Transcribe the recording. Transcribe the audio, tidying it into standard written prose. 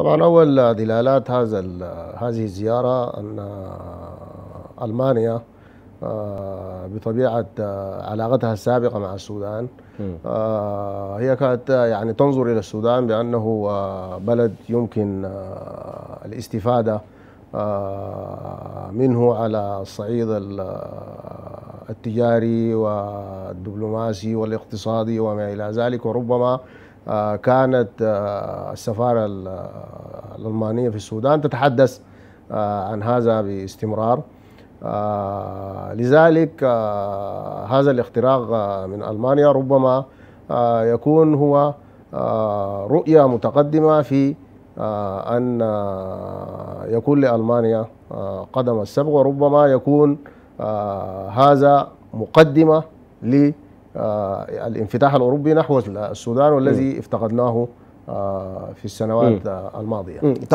طبعا أول دلالات هذه الزيارة أن ألمانيا بطبيعة علاقتها السابقة مع السودان هي كانت يعني تنظر إلى السودان بأنه بلد يمكن الاستفادة منه على الصعيد التجاري والدبلوماسي والاقتصادي وما إلى ذلك، وربما كانت السفارة الألمانية في السودان تتحدث عن هذا باستمرار. لذلك هذا الاختراق من ألمانيا ربما يكون هو رؤية متقدمة في أن يكون لألمانيا قدم السبق، وربما يكون هذا مقدمة للانفتاح الأوروبي نحو السودان والذي افتقدناه في السنوات الماضية.